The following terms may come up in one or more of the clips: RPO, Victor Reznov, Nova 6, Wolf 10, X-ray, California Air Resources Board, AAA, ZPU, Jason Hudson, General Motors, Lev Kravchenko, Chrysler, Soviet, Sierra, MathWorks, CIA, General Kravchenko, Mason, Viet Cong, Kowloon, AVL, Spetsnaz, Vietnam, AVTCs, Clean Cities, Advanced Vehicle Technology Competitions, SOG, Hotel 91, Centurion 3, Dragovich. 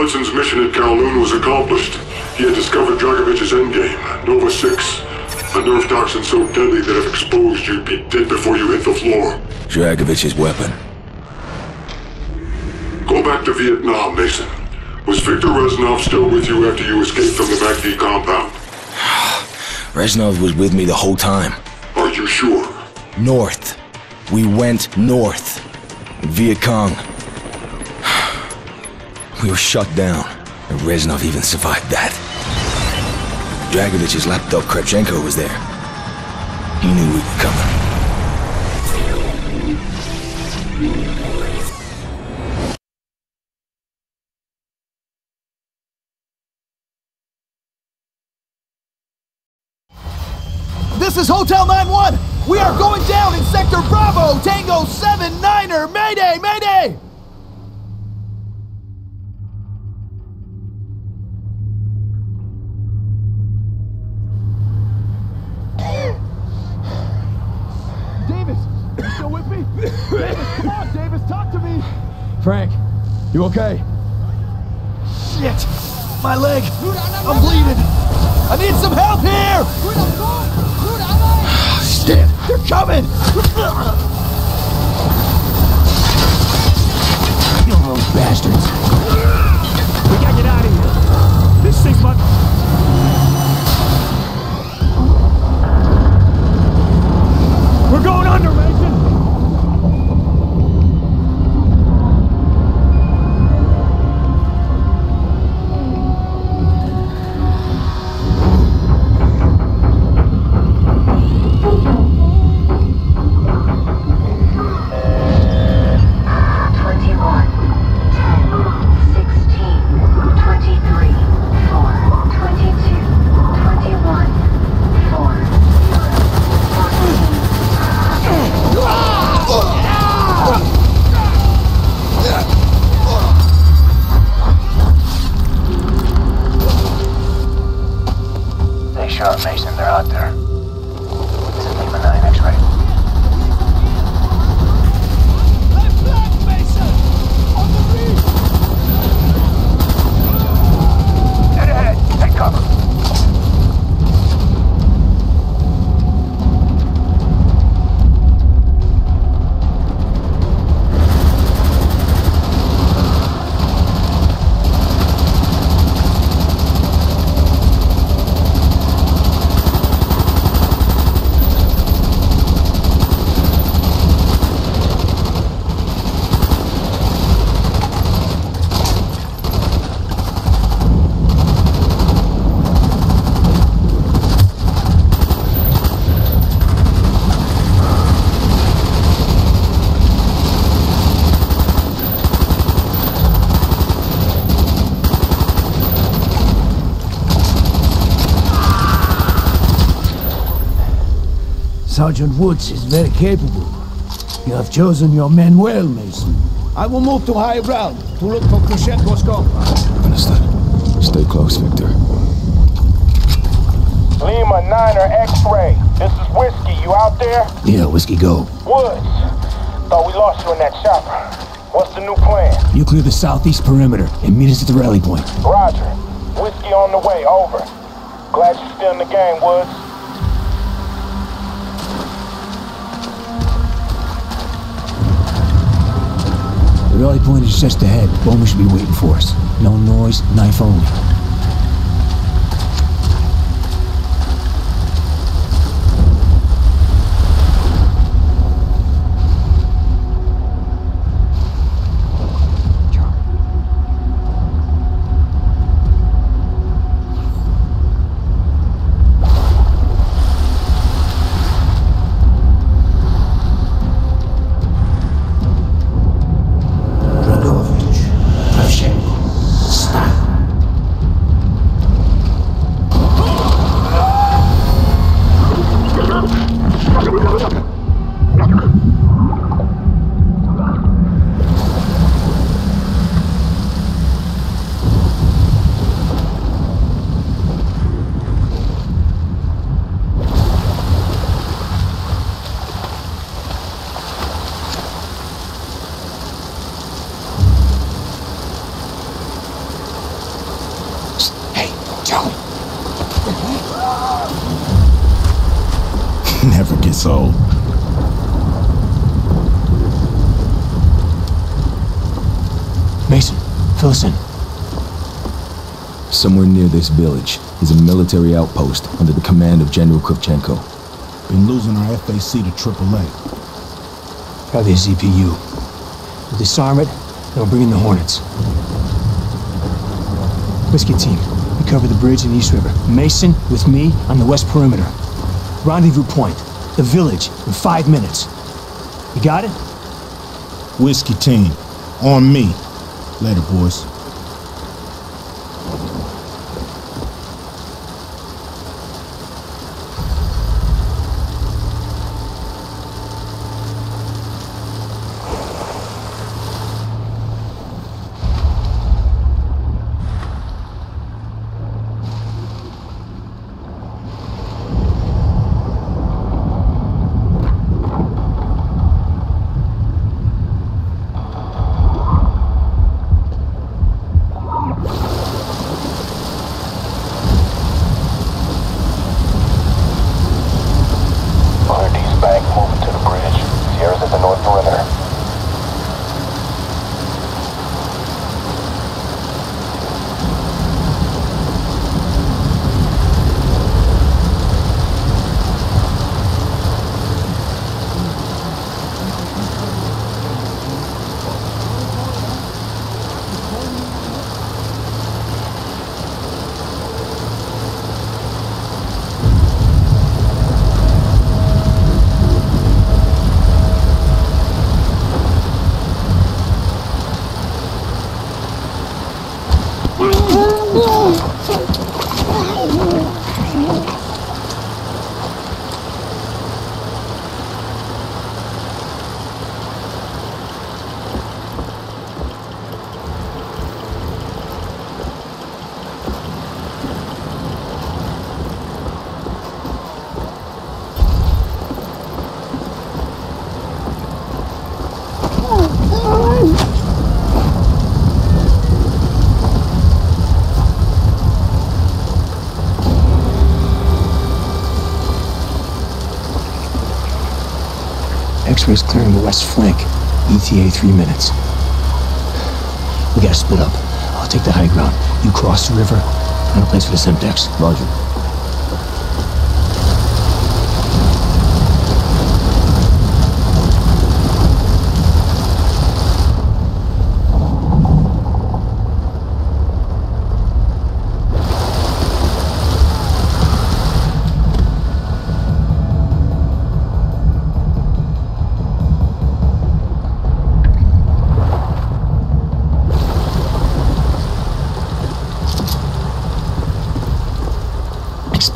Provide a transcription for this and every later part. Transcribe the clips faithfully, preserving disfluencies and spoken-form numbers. Hudson's mission at Kowloon was accomplished. He had discovered Dragovich's endgame, Nova six. A nerve toxin so deadly that if exposed, you'd be dead before you hit the floor. Dragovich's weapon. Go back to Vietnam, Mason. Was Victor Reznov still with you after you escaped from the Bakhti compound? Reznov was with me the whole time. Are you sure? North. We went north. Viet Cong. We were shut down, and Reznov even survived that. Dragovich's lapdog Kravchenko was there. He knew we were coming. This is Hotel nine one! We are going down in Sector Bravo Tango seven niner! Mayday! Mayday! Frank, you okay? Shit! My leg! I'm bleeding! I need some help here! Shit! They're coming! You those bastards! We gotta get out of here! This thing's my... Sergeant Woods is very capable. You have chosen your men well, Mason. I will move to high ground to look for Kravchenko's compound. Understood. Stay close, Victor. Lima Niner X-Ray. This is Whiskey. You out there? Yeah, Whiskey, go. Woods. Thought we lost you in that chopper. What's the new plan? You clear the southeast perimeter and meet us at the rally point. Roger. Whiskey on the way. Over. Glad you're still in the game, Woods. The rally point is just ahead. Bowman should be waiting for us. No noise, knife only. traffic is all. Mason, fill us in. Somewhere near this village is a military outpost under the command of General Kravchenko. Been losing our F A C to triple A. Probably a Z P U. We'll disarm it, and we'll bring in the Hornets. Whiskey team, we cover the bridge in the East River. Mason, with me, on the west perimeter. Rendezvous point, the village, in five minutes. You got it? Whiskey team, on me. Later, boys. X-ray's clearing the west flank. E T A three minutes. We gotta split up. I'll take the high ground. You cross the river, find a place for the Semtex. Roger.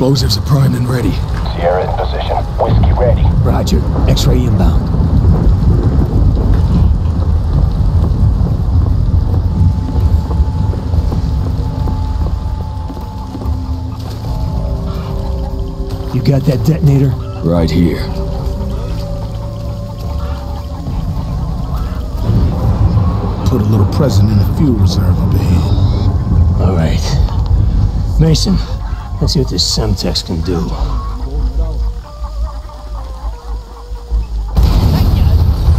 Explosives are primed and ready. Sierra in position. Whiskey ready. Roger. X-ray inbound. You got that detonator? Right here. Put a little present in the fuel reserve up ahead. All right. Mason. Let's see what this Semtex can do.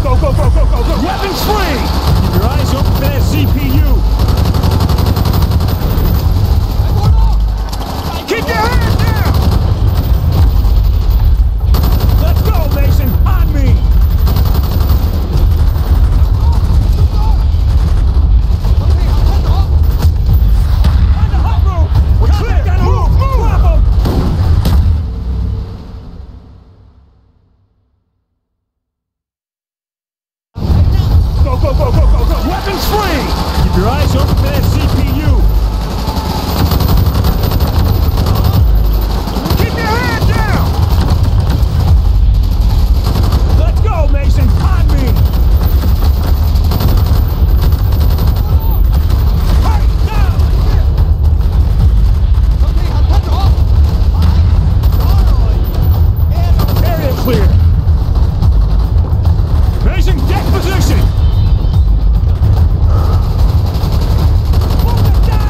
Go, go, go, go, go, go! Weapons free! Keep your eyes open for that Z P U! Keep your hands down! Let's go, Mason! On me! Position! Move it down!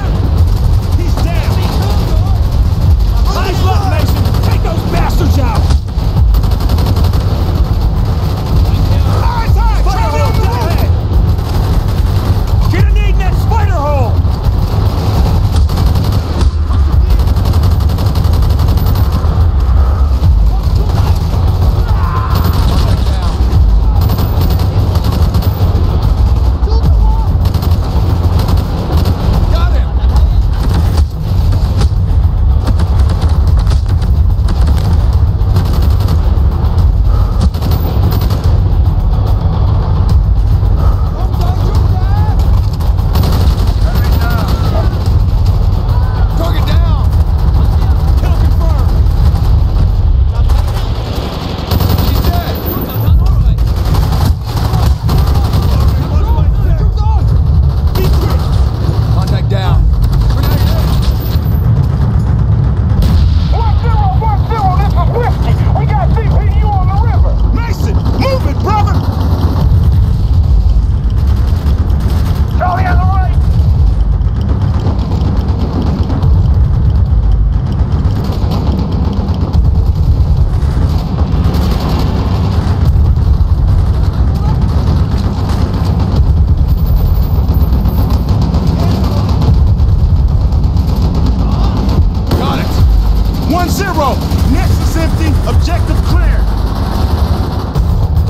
one zero. Nexus empty. Objective clear.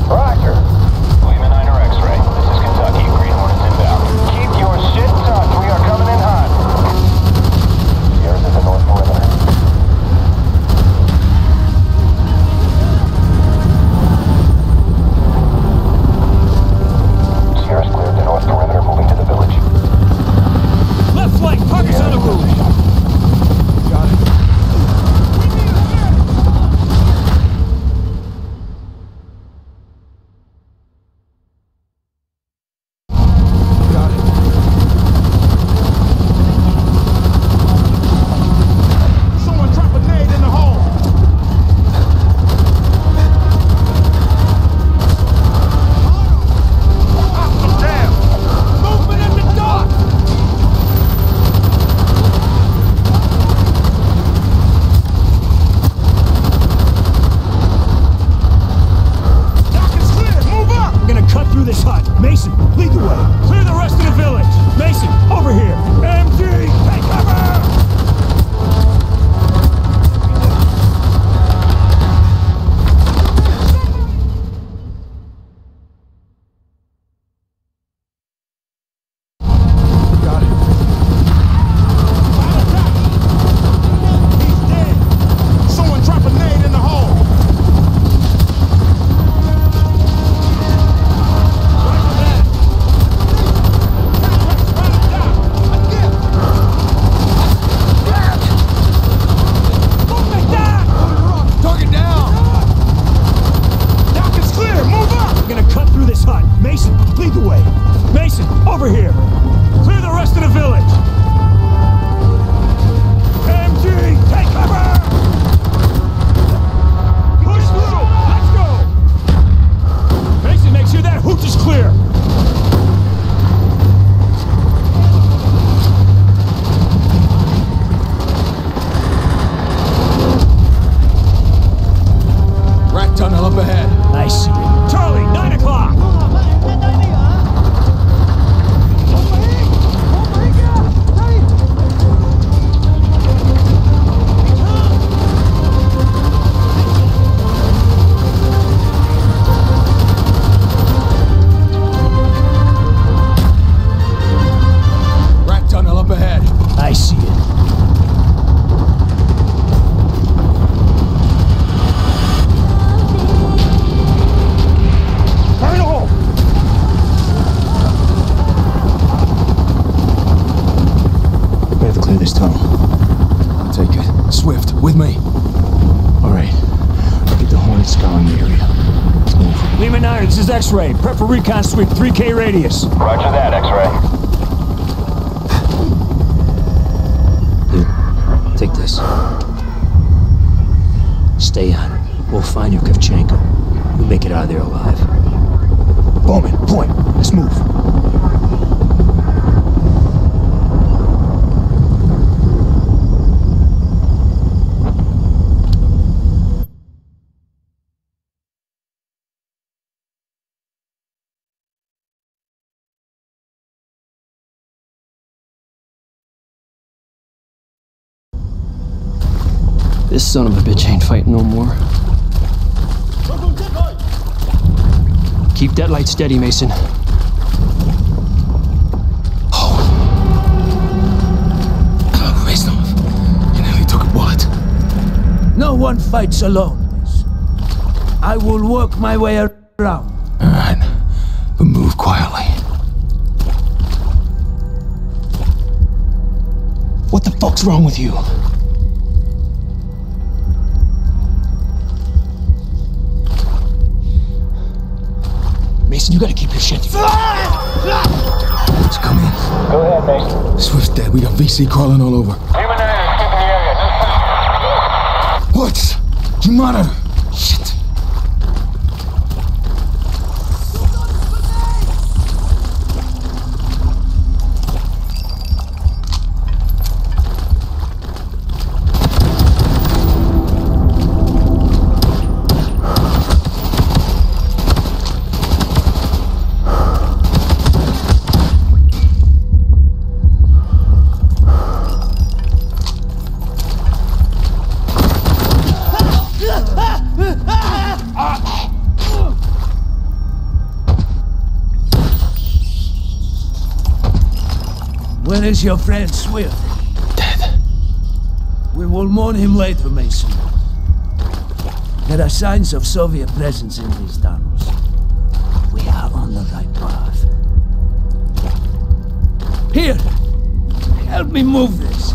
Roger. Lima Niner X-Ray. This is Kentucky. Green Hornets inbound. Keep your shit tucked. We are coming in hot. Sierra's at the north perimeter. Sierra's cleared the north perimeter. Moving to the village. Left flank. Target's on the roof. X-ray, prep for recon sweep, three K radius. Roger that, X-ray. Here, take this. Stay on. We'll find you, Kravchenko. We'll make it out of there alive. Bowman, point. Let's move. This son of a bitch ain't fighting no more. Keep that light steady, Mason. Oh. Hello, Reznov. You nearly took a bullet. No one fights alone. I will work my way around. All right, but move quietly. What the fuck's wrong with you? Mason, you gotta keep your shit together. Let's come in. Go ahead, Mason. Swift's dead. We got V C crawling all over. Human energy in the area. No sign. Woods! You monitor. Shit. Where is your friend Swift? Dead. We will mourn him later, Mason. There are signs of Soviet presence in these tunnels. We are on the right path. Here! Help me move this.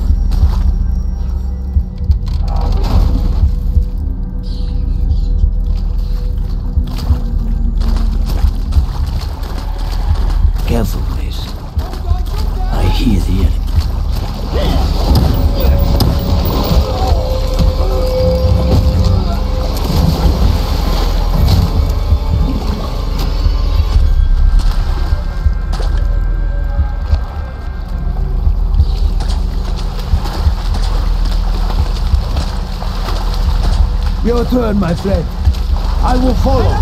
Careful, please. I hear the enemy. Your turn, my friend. I will follow.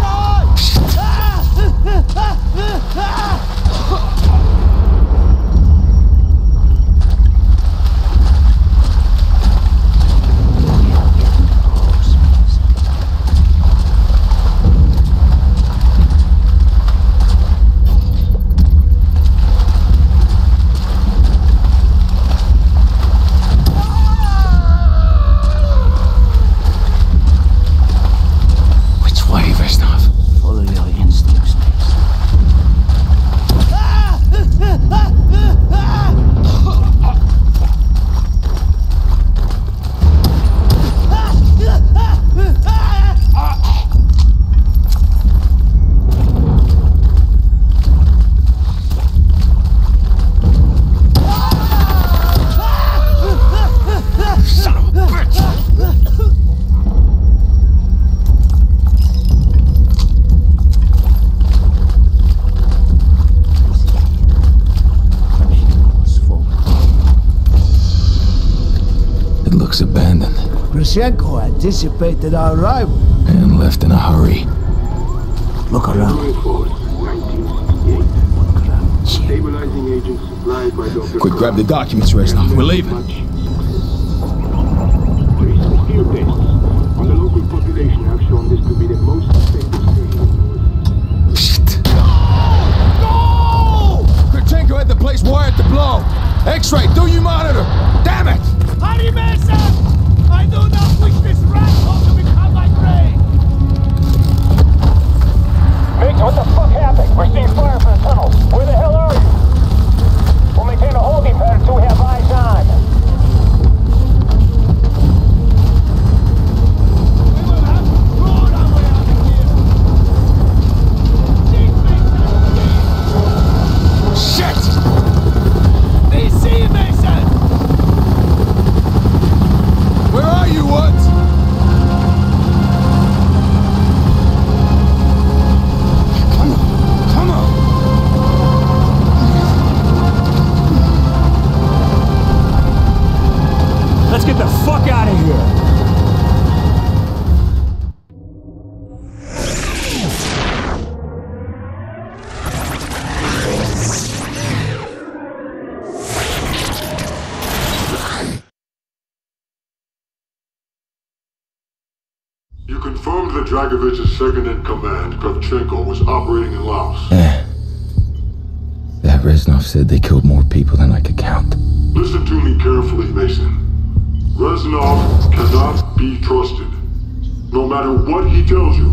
Kravchenko anticipated our arrival. And left in a hurry. Look around. Stabilizing agent supplied by Doctor Quick, grab the documents, Reznov. We're leaving. Recent fear tests on the local population have shown this to be the most effective station. Shit! No! Kravchenko had the place wired to blow. X-ray, do you monitor? Damn it! Hurry, Mason! I do not wish this rascal to become my prey! Migs, what the fuck happened? We're seeing fire from the tunnels. Where the hell are you? We'll maintain a holding pattern until we have eyes on. Dragovich's second-in-command, Kravchenko, was operating in Laos. Yeah. That Reznov said they killed more people than I could count. Listen to me carefully, Mason. Reznov cannot be trusted. No matter what he tells you,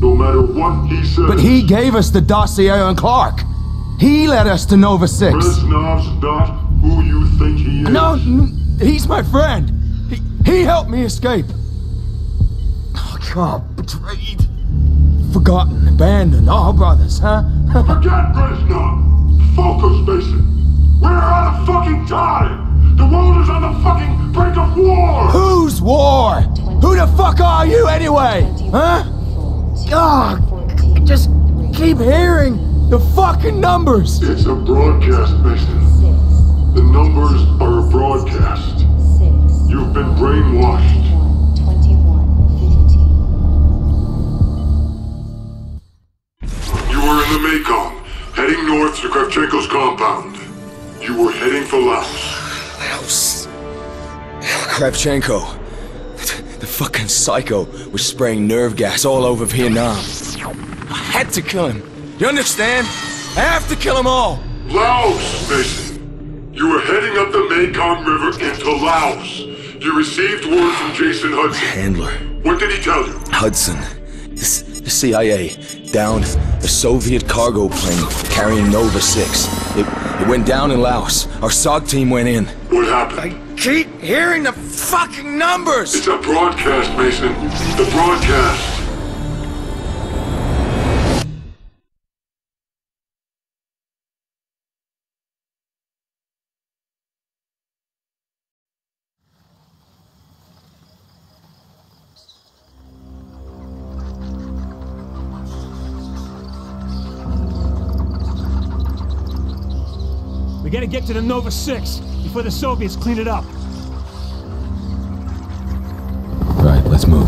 no matter what he says... But he gave us the dossier on Clark. He led us to Nova six. Reznov's not who you think he is. No, he's my friend. He, he helped me escape. Oh, betrayed, forgotten, abandoned, all brothers, huh? Forget Reznov! Focus, Mason! We're out of fucking time! The world is on the fucking brink of war! Whose war? Who the fuck are you anyway? Huh? Oh, I just keep hearing the fucking numbers! It's a broadcast, Mason. The numbers are a broadcast. You've been brainwashed. The Mekong, heading north to Kravchenko's compound. You were heading for Laos. Laos. Kravchenko, the, the fucking psycho, was spraying nerve gas all over Vietnam. I had to kill him. You understand? I have to kill them all. Laos, Mason. You were heading up the Mekong River into Laos. You received word from Jason Hudson. Handler. What did he tell you? Hudson. This C I A downed a Soviet cargo plane carrying Nova six. It, it went down in Laos. Our S O G team went in. What happened? I keep hearing the fucking numbers! It's a broadcast, Mason. The broadcast. We gotta get to the Nova six before the Soviets clean it up. Right, let's move.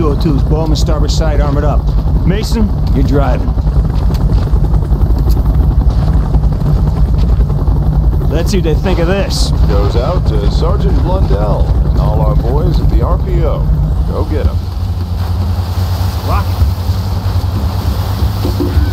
two oh two's, Bowman, starboard side, armored up. Mason, you're driving. Let's see what they think of this. Goes out to Sergeant Blundell and all our boys at the R P O. Go get them. Rocket. Hey,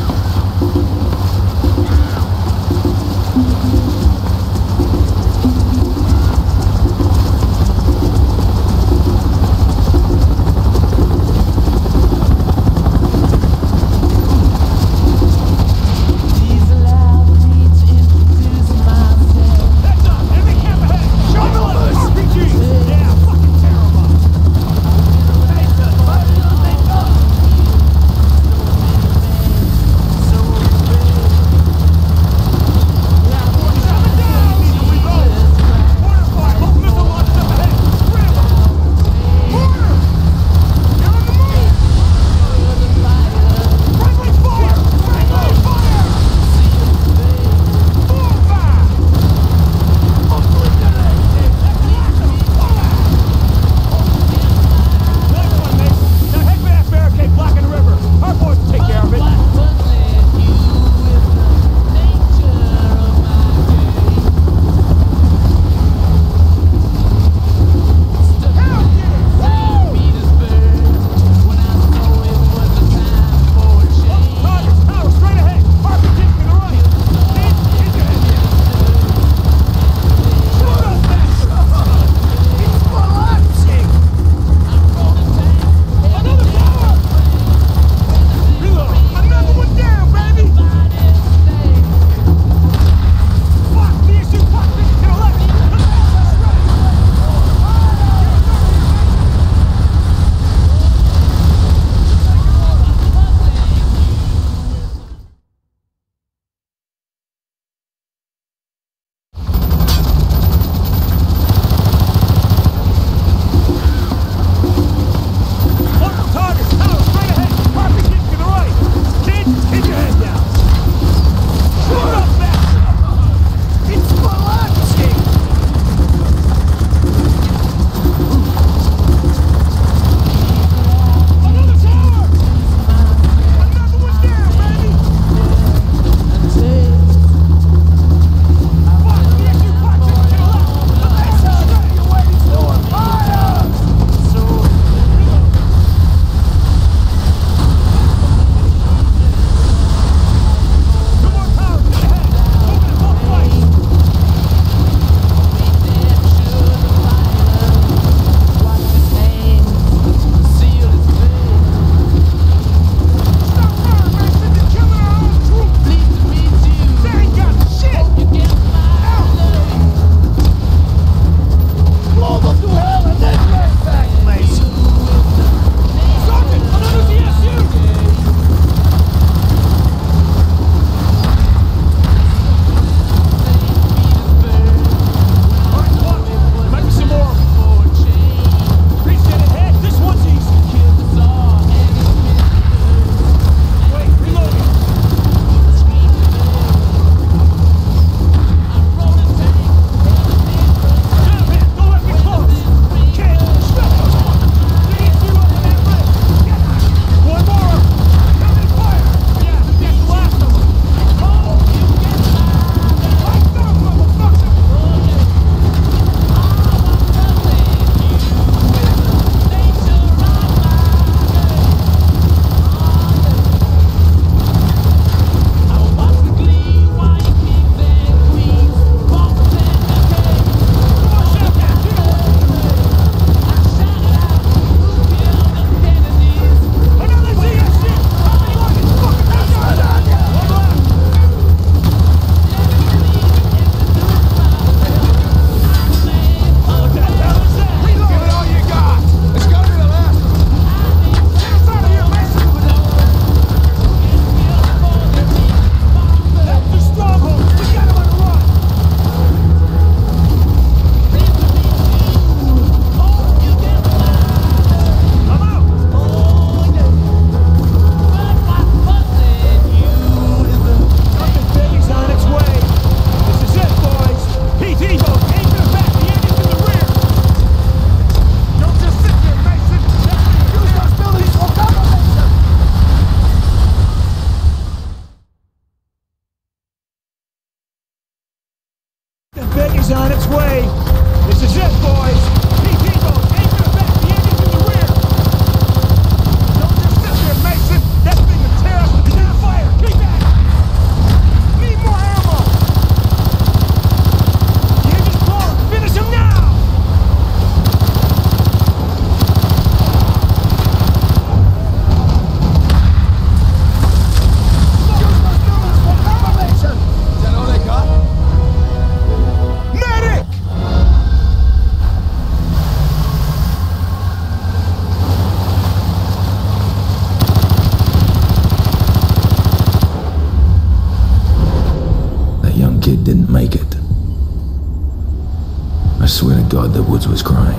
thought that Woods was crying,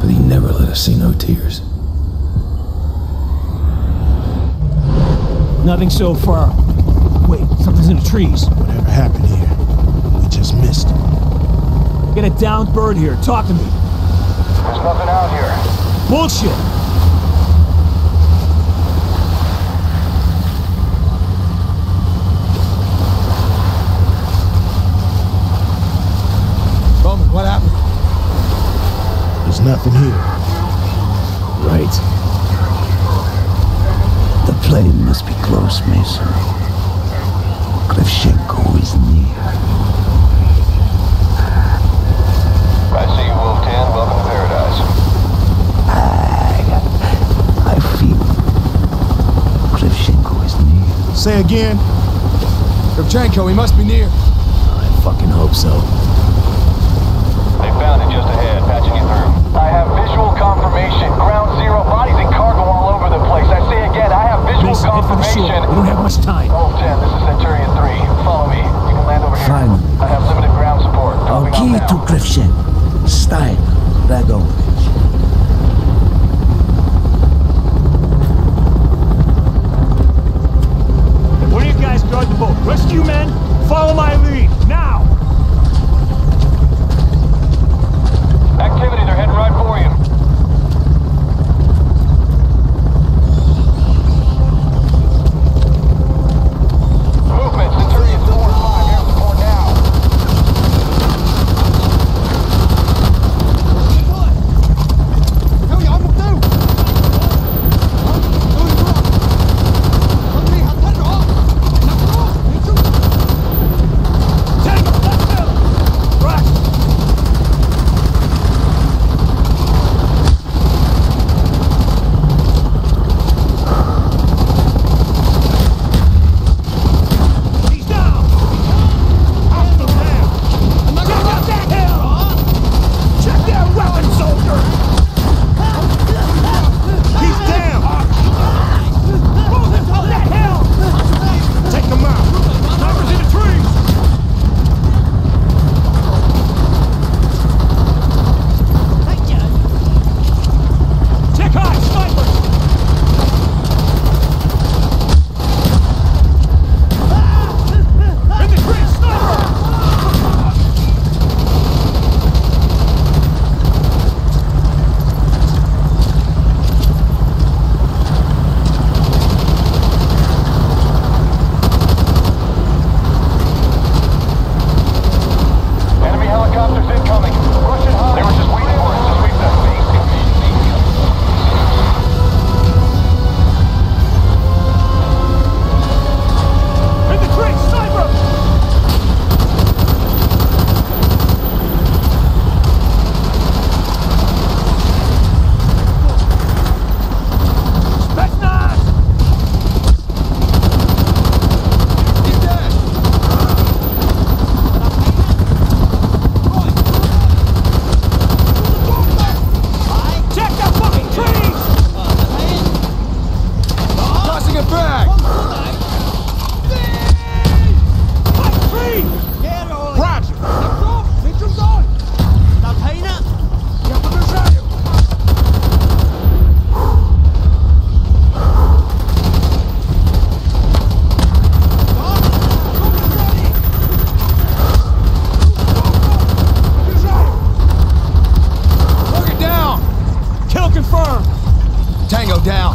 but he never let us see no tears. Nothing so far. Wait, something's in the trees. Whatever happened here, we just missed. Get a downed bird here. Talk to me. There's nothing out here. Bullshit! Bowman, what happened? There's nothing here. Right. The plane must be close, Mason. Kravchenko is near. I see you, Wolf ten. Welcome to paradise. I, I feel Kravchenko is near. Say again. Kravchenko, he must be near. I fucking hope so. They found it just ahead, patching it through. I have visual confirmation. Ground zero bodies and cargo all over the place. I say again, I have visual Mason, confirmation. We don't have much time. Wolf ten, this is Centurion three. Follow me. You can land over Finally. here. I have limited ground support. Our key to Kravchenko, Stein, Dragovich. One of you guys guard the boat. Rescue men, follow my lead. Now! Activity, they're heading right for you. Movement, Centurion four and five, air support now. Tango, let's go! Rush! He's down! Out the hill! Check out that hill! Check that weapon, soldier! He's down! Move him from that hill! Take him out! Sniper's in the trees! Check high, snipers! In the trees, sniper! Enemy helicopters incoming. Russian high. They were just waiting for us to sweep them. In the trees, sniper! Spetsnaz! Check the fucking trees! Tossing it back! Fuck tree! Roger! Look it down! Kill confirmed! Tango down.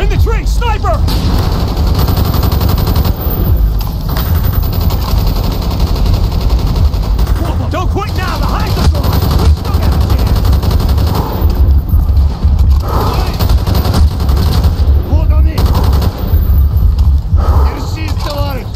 In the tree, sniper! Don't quit now, the hides are gone! We still got a chance! Hold on in! You see it, Tavares!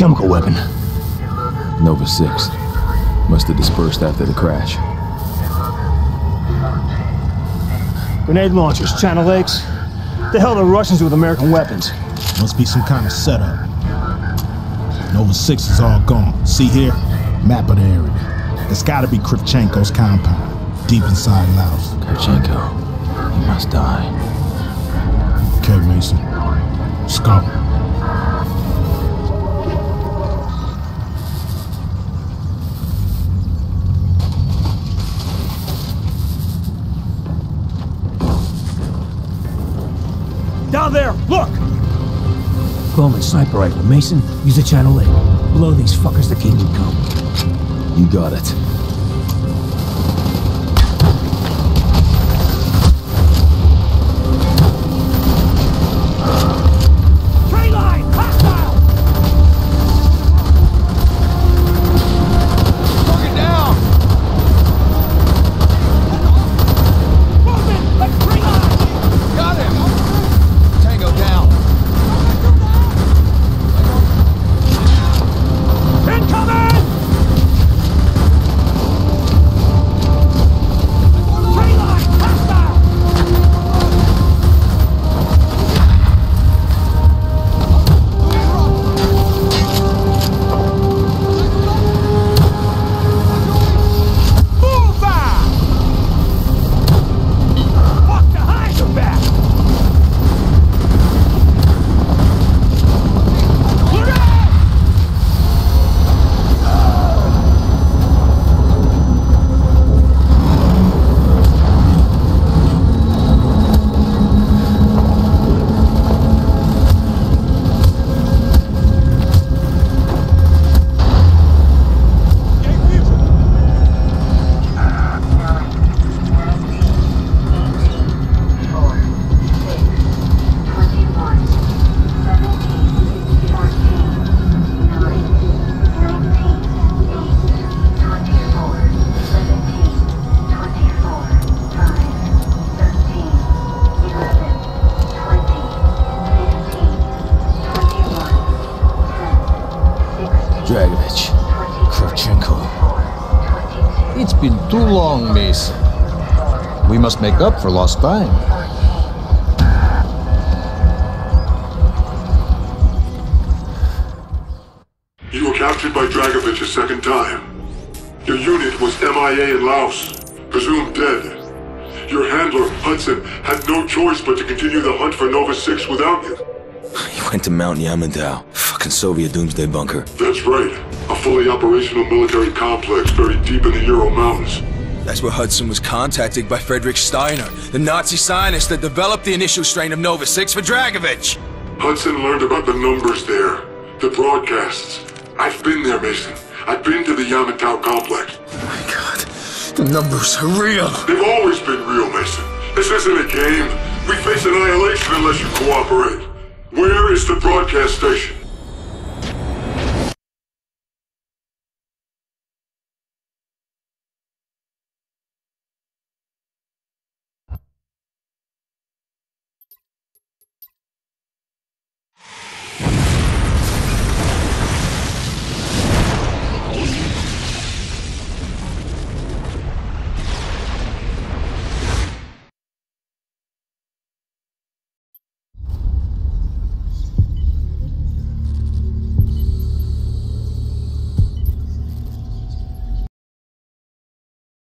Chemical weapon. Nova six. Must have dispersed after the crash. Grenade launchers, channel legs. What the hell are Russians with American weapons? Must be some kind of setup. Nova six is all gone. See here? Map of the area. It's gotta be Kravchenko's compound, deep inside Laos. Kravchenko, he must die. Okay, Mason. Let's go. Down there, look! Bowman, sniper rifle. Mason, use the channel lid. Blow these fuckers the king would come. You got it. Dragovich, Kravchenko. It's been too long, Mason. We must make up for lost time. You were captured by Dragovich a second time. Your unit was M I A in Laos, presumed dead. Your handler, Hudson, had no choice but to continue the hunt for Nova six without you. He went to Mount Yamantau. Soviet doomsday bunker. That's right. A fully operational military complex buried deep in the Ural Mountains. That's where Hudson was contacted by Frederick Steiner, the Nazi scientist that developed the initial strain of Nova six for Dragovich. Hudson learned about the numbers there, the broadcasts. I've been there, Mason. I've been to the Yamantau complex. Oh my God, the numbers are real. They've always been real, Mason. This isn't a game. We face annihilation unless you cooperate. Where is the broadcast station?